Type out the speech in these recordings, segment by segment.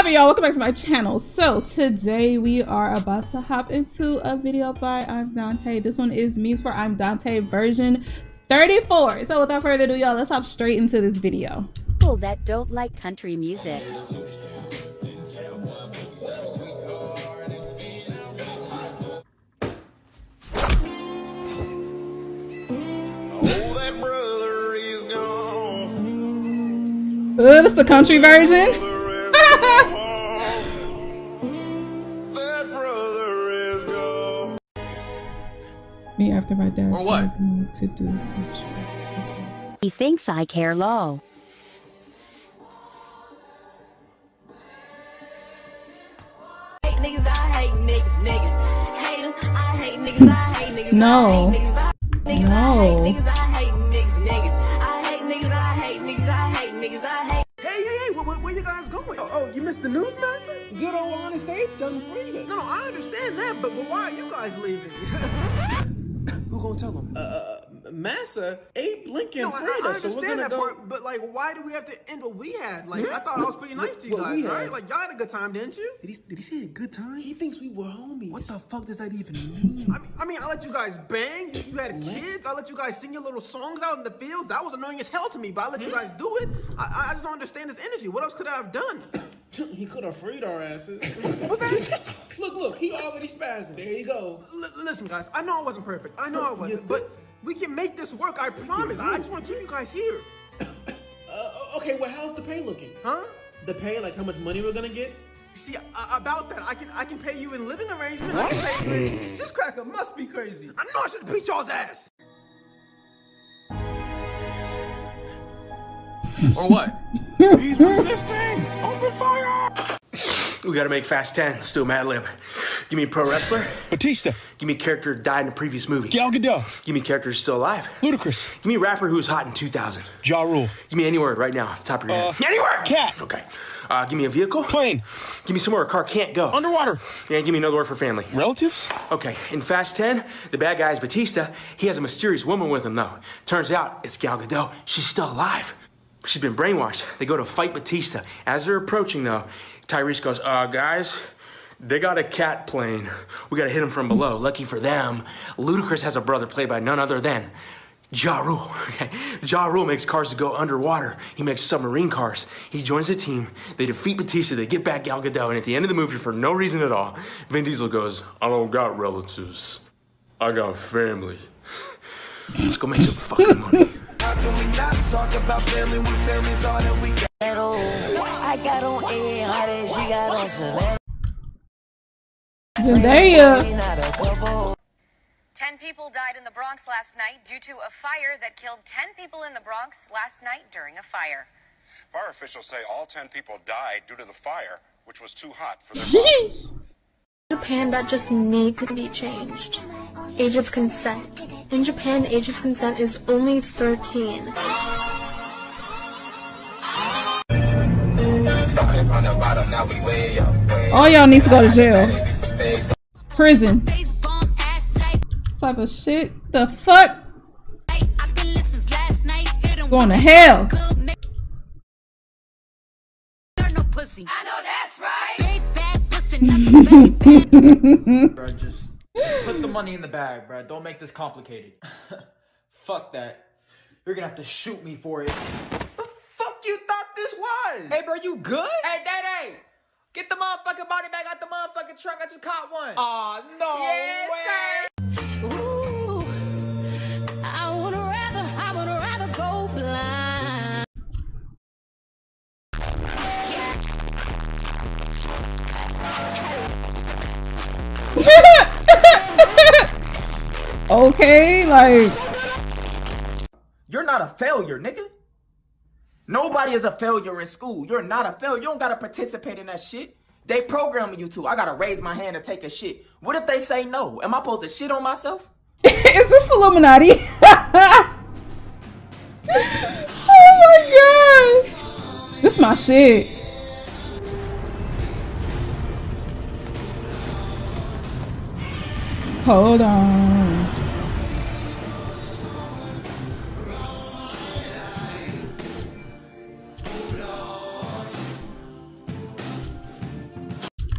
up, y'all? Welcome back to my channel. So today we are about to hop into a video by ImDontai. This one is memes for ImDontai version 34. So without further ado, y'all, let's hop straight into this video. People that don't like country music. Ooh, that's the country version. That brother is gone. Me after my dad tells me to do such. He thinks I care low. No. No. You missed the news message? Good old honest Abe done freed us. No, I understand that, but why are you guys leaving? Who gonna tell him? Massa, Abe Lincoln freed us. No, I understand part, but like, why do we have to end what we had? Like, I thought I was pretty nice to you guys, right? Like, y'all had a good time, didn't you? Did he say a good time? He thinks we were homies. What the fuck does that even mean? I mean, I let you guys bang. You had kids. I let you guys sing your little songs out in the fields. That was annoying as hell to me, but I let you guys do it. I just don't understand his energy. What else could I have done? He could have freed our asses. What's that? Look, he already spazzing. There you go. Listen, guys, I know I wasn't perfect. I know I wasn't, but we can make this work, I promise. I just want to keep you guys here. Okay, well, how's the pay looking? Huh? The pay, like how much money we're gonna get? See, about that, I can pay you in living arrangements. I can pay you in... This cracker must be crazy. I know I should beat y'all's ass. Or what? He's resisting! Open fire! We gotta make Fast 10. Let's do a Mad Lib. Give me a pro wrestler. Batista. Give me a character who died in a previous movie. Gal Gadot. Give me a character who's still alive. Ludacris. Give me a rapper who was hot in 2000. Ja Rule. Give me any word right now, off the top of your head. Any word! Cat. Okay. Give me a vehicle. Plane. Give me somewhere a car can't go. Underwater. And give me another word for family. Relatives? Okay. In Fast 10, the bad guy is Batista. He has a mysterious woman with him, though. Turns out it's Gal Gadot. She's still alive. She's been brainwashed. They go to fight Batista. As they're approaching, though, Tyrese goes, guys, they got a cat plane. We got to hit him from below. Lucky for them, Ludacris has a brother played by none other than Ja Rule. Okay? Ja Rule makes cars to go underwater. He makes submarine cars. He joins the team. They defeat Batista. They get back Gal Gadot. And at the end of the movie, for no reason at all, Vin Diesel goes, I don't got relatives. I got family. Let's go make some fucking money. Can we not talk about family when family's all that we got? I got on 800, she got on Selena. 10 people died in the Bronx last night due to a fire that killed 10 people in the Bronx last night during a fire. Fire officials say all 10 people died due to the fire, which was too hot for their bodies. Japan, that just needs to be changed. Age of consent. In Japan, age of consent is only 13. All y'all need to go to jail. Prison. Type of shit. The fuck? Going to hell. I know that's right. Bro, just put the money in the bag, bro. Don't make this complicated. Fuck that. You're gonna have to shoot me for it. The fuck you thought this was? Hey, bro, you good? Hey, Daddy! Get the motherfucking body bag out the motherfucking truck. I just caught one. Aw, no way! Sir. Ooh, I would rather go blind. Okay, like, you're not a failure, nigga. Nobody is a failure in school. You're not a failure. You don't gotta participate in that shit. They programming you to. I gotta raise my hand to take a shit. What if they say no? Am I supposed to shit on myself? Is this Illuminati? Oh my god, this is my shit. Hold on.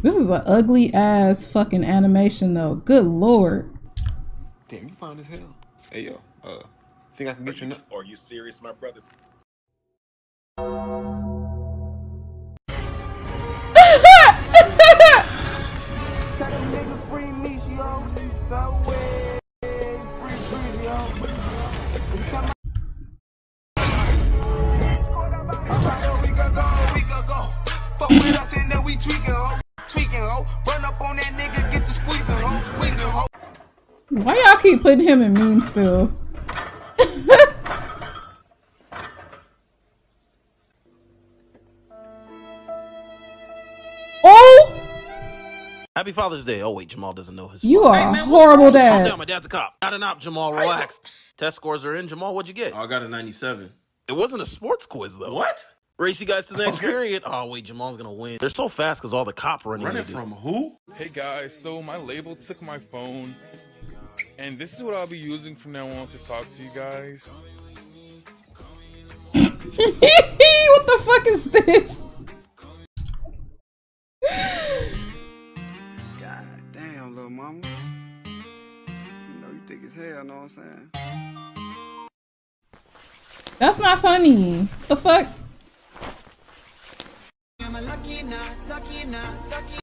This is an ugly ass fucking animation though. Good lord. Damn, you fine as hell. Hey yo, think I can get you now? Are you serious, my brother? Why y'all keep putting him in memes still? Oh! Happy Father's Day. Oh wait, Jamal doesn't know his. You are a horrible dad. Down, my dad's a cop. Not an op, Jamal. Relax. Test scores are in. Jamal, what'd you get? Oh, I got a 97. It wasn't a sports quiz though. What? Race you guys to the next period. Oh wait, Jamal's gonna win. They're so fast because all the cop running. Running from who? Hey guys, so my label took my phone. And this is what I'll be using from now on to talk to you guys. What the fuck is this? God damn, little mama. You know you thick as hell, know what I'm saying? That's not funny. What the fuck? I'm a lucky nut, lucky nut, lucky.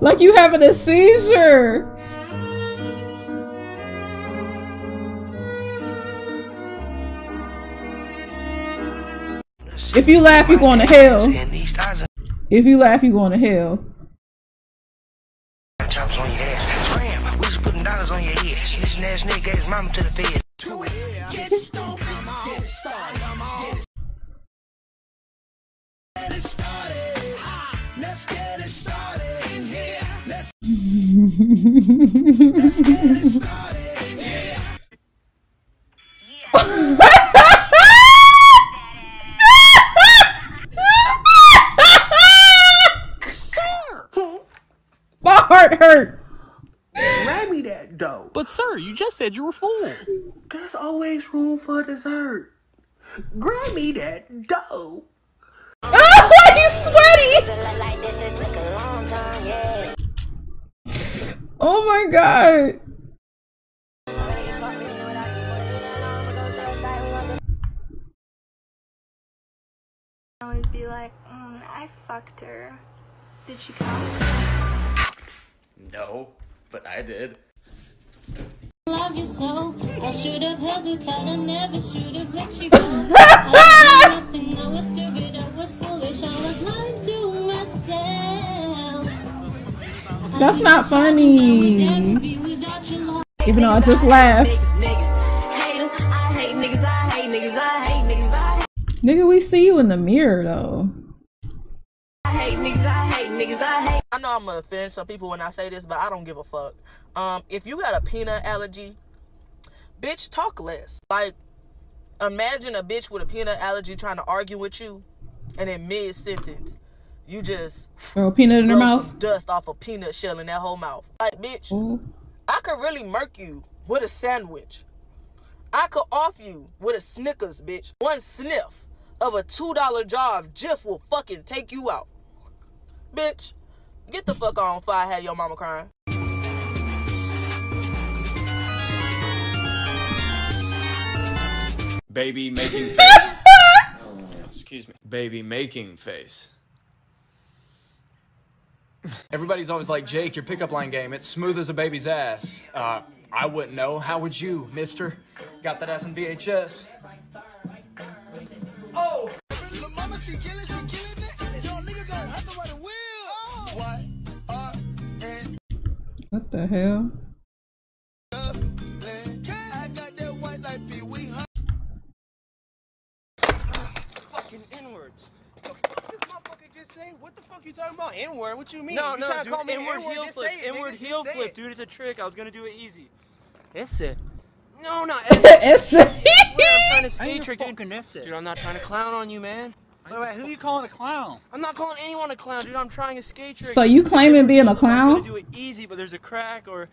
Like you having a seizure. If you laugh, you're going to hell. If you laugh, you're going to hell. Chops on your ass. Ram, we just putting dollars on your head. This ass nigga gave his mama to the bed. Get started. Get started. Get started. Let's get it started. Let's get it started, yeah. My heart hurt. Grab me that dough. But sir, you just said you were full. There's always room for dessert. Grab me that dough. Oh, he's sweaty. Like this, it took a long time, yeah. Oh my god! I always be like, I fucked her. Did she count? No, but I did. Love you so. I should have held you tight. I never should have let you go. I was nothing. I was stupid. I was foolish. I was lying to myself. That's not funny. Even though I just laughed. Nigga, we see you in the mirror though. I know I'm gonna offend some people when I say this, but I don't give a fuck. If you got a peanut allergy, bitch, talk less. Like, imagine a bitch with a peanut allergy trying to argue with you, and in mid-sentence, you just throw a peanut in her mouth, dust off a peanut shell in that whole mouth. Like, bitch, I could really murk you with a sandwich. I could off you with a Snickers, bitch. One sniff of a $2 jar of Jif will fucking take you out. Bitch, get the fuck on before I have your mama crying. Baby making face. Oh, excuse me. Baby making face. Everybody's always like, Jake, your pickup line game, it's smooth as a baby's ass. I wouldn't know. How would you, mister? Got that ass in VHS. Oh! What the hell? Fucking inwards. What the fuck you talking about? N-word? What you mean? No, no, dude, inward heel flip. Inward heel flip, dude. It's a trick. I was gonna do it easy. Esse. No, not esse. We're trying to skate trick, dude. Dude, I'm not trying to clown on you, man. Wait, who you calling a clown? I'm not calling anyone a clown, dude. I'm trying a skate trick. So you claiming being a clown? I'm gonna do it easy, but there's a crack or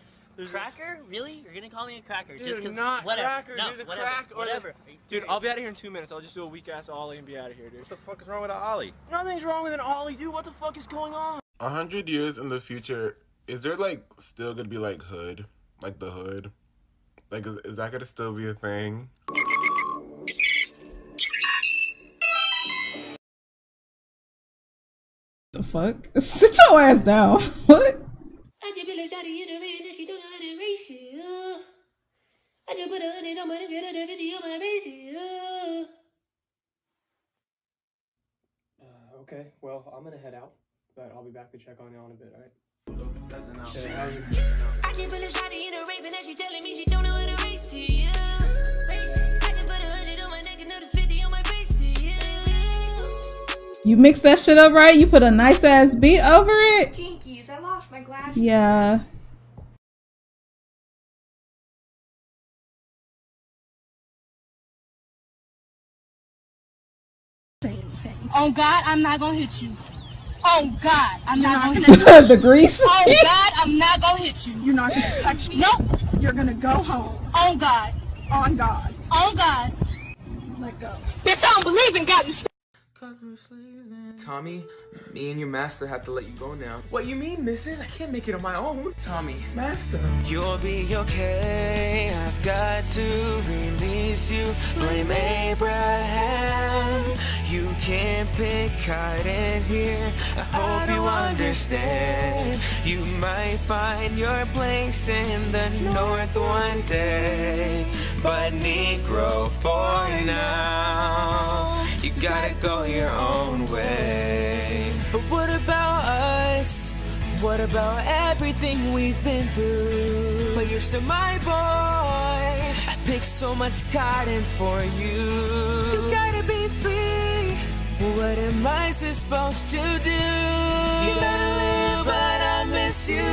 Cracker? Really? You're gonna call me a cracker? Dude, just cause not whatever. Cracker. No, do the whatever. Crack or whatever. Dude, I'll be out of here in 2 minutes. I'll just do a weak ass ollie and be out of here, dude. What the fuck is wrong with an ollie? Nothing's wrong with an ollie, dude. What the fuck is going on? 100 years in the future, is there like still gonna be like hood, like the hood? Like, is that gonna still be a thing? The fuck? Sit your ass down. What? Okay, well, I'm gonna head out, but I'll be back to check on y'all in a bit, alright? I can't put a shawty in a rave and now she telling me she don't know what a race to you. I can put a 100 on my neck and another 50 on my face to you. You mix that shit up right? You put a nice ass beat over it? Jinkies, I lost my glasses. Yeah. Oh God, I'm not gonna hit you. Oh God, I'm not gonna hit you. The grease. Oh God, I'm not gonna hit you. You're not gonna touch me. Nope. You're gonna go home. On God. On God. On God. Let go. Bitch, I don't believe in God. Tommy, me and your master have to let you go now. What you mean, missus? I can't make it on my own. Tommy, master. You'll be okay. I've got to release you. Blame Abraham. You can't pick cotton here. I hope you understand. You might find your place in the north one day. But Negro for now. You gotta go your own way. But what about us? What about everything we've been through? But you're still my boy. I picked so much cotton for you. You gotta be free. What am I supposed to do? You gotta live, but I miss you.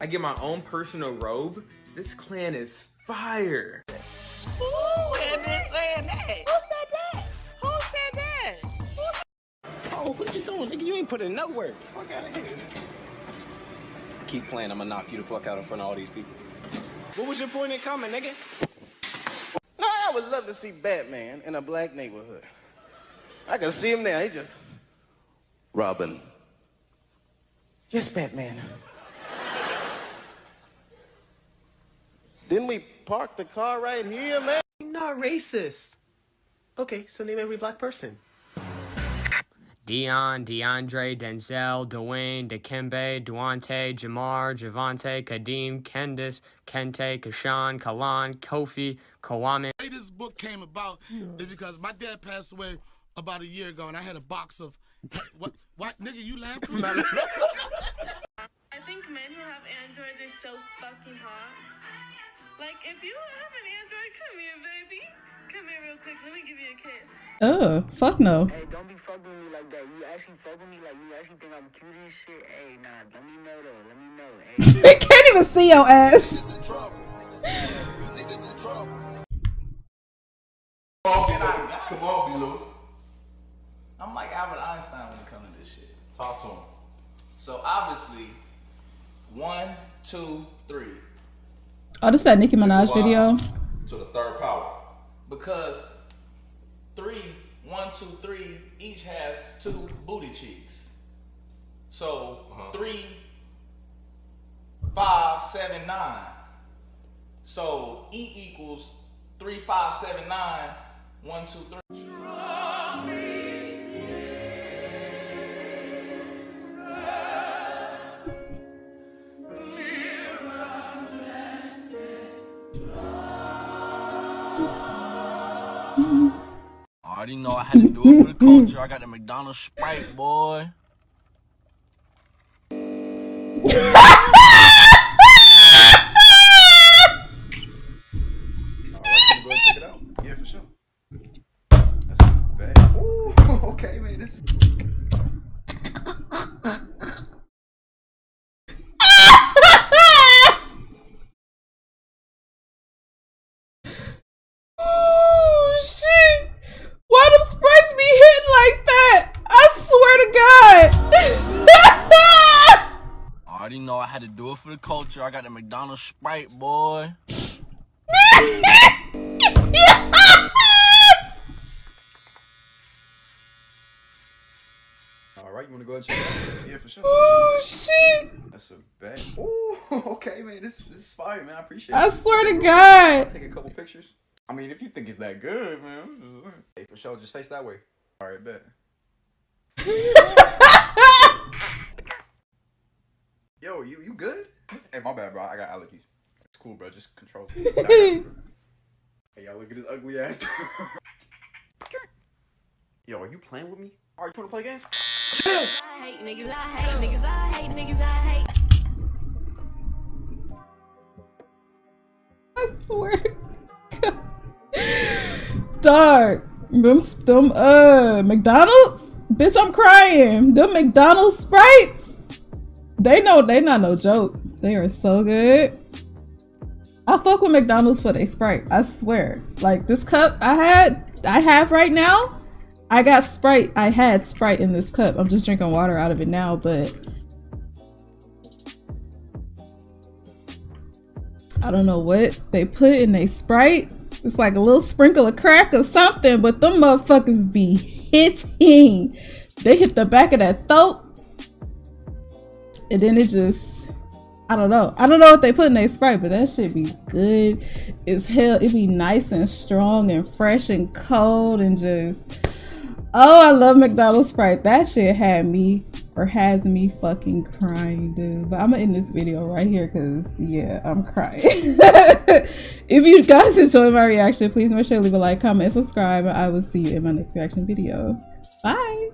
I get my own personal robe. This clan is fire. Who is saying that? Who said that? Who said that? Who said... Oh, what you doing, nigga? You ain't put in no work. Fuck out of here. Keep playing. I'm gonna knock you the fuck out in front of all these people. What was your point in coming, nigga? No, I would love to see Batman in a black neighborhood. I can see him now. He just... Robin. Yes, Batman. Didn't we park the car right here, man? I'm not racist. Okay, so name every black person. Dion, DeAndre, Denzel, Dwayne, Dikembe, Duante, Jamar, Javante, Kadeem, Kendis, Kente, Kashan, Kalan, Kofi, Kawame. The way this book came about is because my dad passed away about a year ago, and I had a box of... What? Nigga, you laughing? I think men who have androids are so fucking hot. Like, if you have an android, come here, baby. Come here real quick. Let me give you a kiss. Oh, fuck no. Hey, don't be fucking with me like that. You actually fuck with me like you actually think I'm cute and shit. Hey, nah, let me know though. Let me know. Hey. I can't even see your ass. Niggas in trouble. Come on, Bilo. I'm like Albert Einstein when it comes to this shit. Talk to him. So, obviously, 1, 2, 3. Oh, this is that Nicki Minaj video. To the third power. Because 3, 1, 2, 3, each has 2 booty cheeks. So 3, 5, 7, 9. So E equals 3, 5, 7, 9. 1, 2, 3. I already know I had to do it for the culture. I got the McDonald's Sprite, boy. Yeah, for sure. That's bad. Ooh, okay, man. This Sprites be hitting like that. I swear to God. nigga culture. I got the McDonald's Sprite, boy. Alright, you wanna go ahead and check it out? Yeah, for sure. Oh, shit. That's a bag. Oh, okay, man. This is fire, man. I appreciate it. I swear to God. I'll take a couple pictures. I mean, if you think it's that good, man. Hey, for sure. Just face that way. Alright, bet. Yo, you good? Hey, my bad, bro. I got allergies. It's cool, bro. Just control. Hey, y'all, look at this ugly ass. Yo, are you playing with me? Alright, you wanna play games? Chill! I hate niggas, I hate niggas, I hate niggas, I hate. I swear to God. Dark. Them McDonald's? Bitch, I'm crying. Them McDonald's Sprites? They know they not no joke. They are so good. I fuck with McDonald's for they Sprite. I swear. Like this cup I have right now. I got Sprite. I had Sprite in this cup. I'm just drinking water out of it now, but I don't know what they put in they Sprite. It's like a little sprinkle of crack or something, but them motherfuckers be hitting. They hit the back of that throat. And then it just, I don't know. I don't know what they put in their Sprite, but that shit be good as hell. It be nice and strong and fresh and cold and just, oh, I love McDonald's Sprite. That shit had me, or has me fucking crying, dude. But I'm gonna end this video right here because, yeah, I'm crying. If you guys enjoyed my reaction, please make sure to leave a like, comment, and subscribe. And I will see you in my next reaction video. Bye.